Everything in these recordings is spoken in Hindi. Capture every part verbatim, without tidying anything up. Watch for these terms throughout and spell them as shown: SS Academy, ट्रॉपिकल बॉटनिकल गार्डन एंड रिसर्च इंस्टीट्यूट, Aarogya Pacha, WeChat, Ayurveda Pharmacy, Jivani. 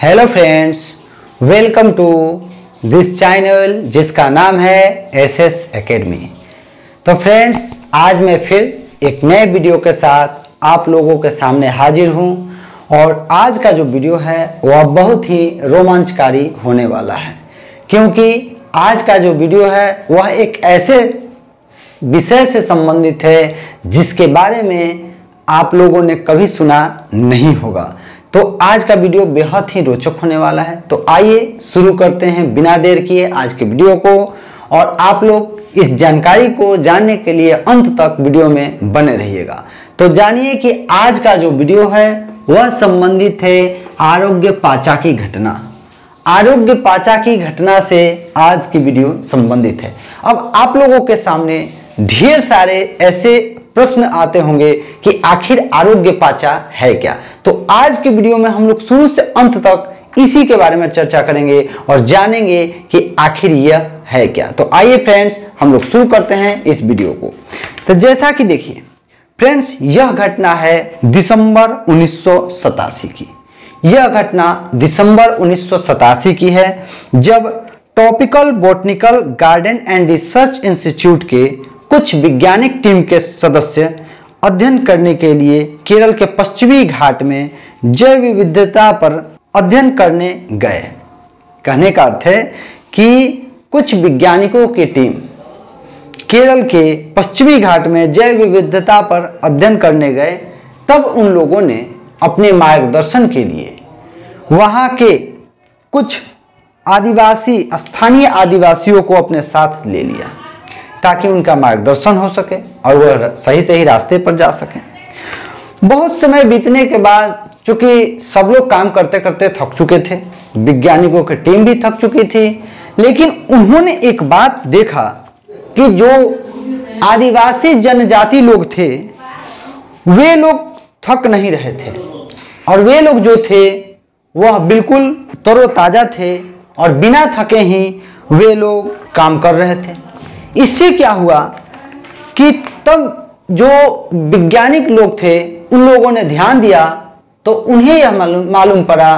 Hello friends, welcome to this channel जिसका नाम है एसएस एकेडमी। तो फ्रेंड्स, आज मैं फिर एक नए वीडियो के साथ आप लोगों के सामने हाजिर हूं और आज का जो वीडियो है वह बहुत ही रोमांचकारी होने वाला है, क्योंकि आज का जो वीडियो है वह एक ऐसे विषय से संबंधित है जिसके बारे में आप लोगों ने कभी सुना नहीं होगा। तो आज का वीडियो बेहद ही रोचक होने वाला है। तो आइए शुरू करते हैं बिना देर किए आज के वीडियो को, और आप लोग इस जानकारी को जानने के लिए अंत तक वीडियो में बने रहिएगा। तो जानिए कि आज का जो वीडियो है वह संबंधित है आरोग्य पाचा की घटना। आरोग्य पाचा की घटना से आज की वीडियो संबंधित है। अब आप लोगों के सामने ढेर सारे ऐसे प्रश्न आते होंगे कि आखिर आरोग्य पाचा है क्या। तो आज के वीडियो में हम लोग शुरू से अंत तक इसी के बारे में चर्चा करेंगे और जानेंगे कि आखिर यह है क्या। तो आइए फ्रेंड्स, हम लोग शुरू करते हैं इस वीडियो को। तो जैसा कि देखिए फ्रेंड्स, यह घटना है दिसंबर उन्नीस सौ सतासी की। यह घटना दिसंबर उन्नीस सौ सतासी की है, जब ट्रॉपिकल बॉटनिकल गार्डन एंड रिसर्च इंस्टीट्यूट के कुछ वैज्ञानिक टीम के सदस्य अध्ययन करने के लिए केरल के पश्चिमी घाट में जैव विविधता पर अध्ययन करने गए। कहने का अर्थ है कि कुछ वैज्ञानिकों की टीम केरल के पश्चिमी घाट में जैव विविधता पर अध्ययन करने गए, तब उन लोगों ने अपने मार्गदर्शन के लिए वहां के कुछ आदिवासी स्थानीय आदिवासियों को अपने साथ ले लिया, ताकि उनका मार्गदर्शन हो सके और वह सही सही रास्ते पर जा सकें। बहुत समय बीतने के बाद, चूंकि सब लोग काम करते करते थक चुके थे, वैज्ञानिकों की टीम भी थक चुकी थी, लेकिन उन्होंने एक बात देखा कि जो आदिवासी जनजाति लोग थे वे लोग थक नहीं रहे थे और वे लोग जो थे वह बिल्कुल तरोताजा थे और बिना थके ही वे लोग काम कर रहे थे। इससे क्या हुआ कि तब जो वैज्ञानिक लोग थे उन लोगों ने ध्यान दिया तो उन्हें यह मालूम मालूम पड़ा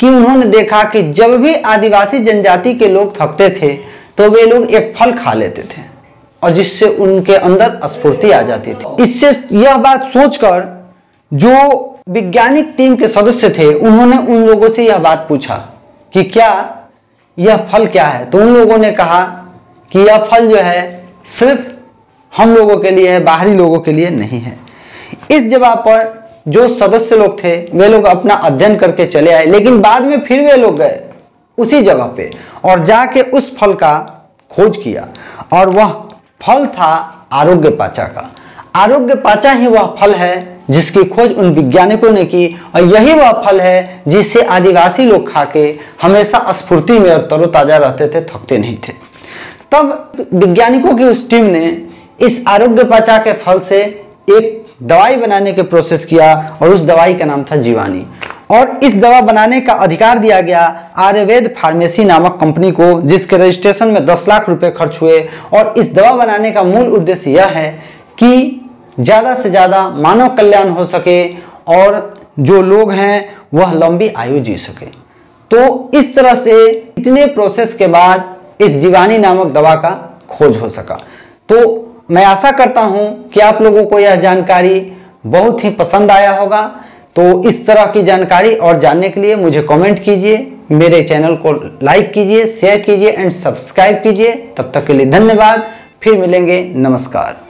कि उन्होंने देखा कि जब भी आदिवासी जनजाति के लोग थकते थे तो वे लोग एक फल खा लेते थे और जिससे उनके अंदर स्फूर्ति आ जाती थी। इससे यह बात सोचकर जो वैज्ञानिक टीम के सदस्य थे उन्होंने उन लोगों से यह बात पूछा कि क्या यह फल क्या है। तो उन लोगों ने कहा कि यह फल जो है सिर्फ हम लोगों के लिए है, बाहरी लोगों के लिए नहीं है। इस जवाब पर जो सदस्य लोग थे वे लोग अपना अध्ययन करके चले आए, लेकिन बाद में फिर वे लोग गए उसी जगह पे और जाके उस फल का खोज किया, और वह फल था आरोग्य पाचा का। आरोग्य पाचा ही वह फल है जिसकी खोज उन वैज्ञानिकों ने की, और यही वह फल है जिससे आदिवासी लोग खा के हमेशा स्फूर्ति में और तरोताजा रहते थे, थकते नहीं थे। तब वैज्ञानिकों की उस टीम ने इस आरोग्य पाचा के फल से एक दवाई बनाने के प्रोसेस किया, और उस दवाई का नाम था जीवानी, और इस दवा बनाने का अधिकार दिया गया आयुर्वेद फार्मेसी नामक कंपनी को, जिसके रजिस्ट्रेशन में दस लाख रुपए खर्च हुए। और इस दवा बनाने का मूल उद्देश्य यह है कि ज़्यादा से ज़्यादा मानव कल्याण हो सके और जो लोग हैं वह लंबी आयु जी सके। तो इस तरह से इतने प्रोसेस के बाद इस जीवानी नामक दवा का खोज हो सका। तो मैं आशा करता हूं कि आप लोगों को यह जानकारी बहुत ही पसंद आया होगा। तो इस तरह की जानकारी और जानने के लिए मुझे कमेंट कीजिए, मेरे चैनल को लाइक कीजिए, शेयर कीजिए एंड सब्सक्राइब कीजिए। तब तक के लिए धन्यवाद, फिर मिलेंगे, नमस्कार।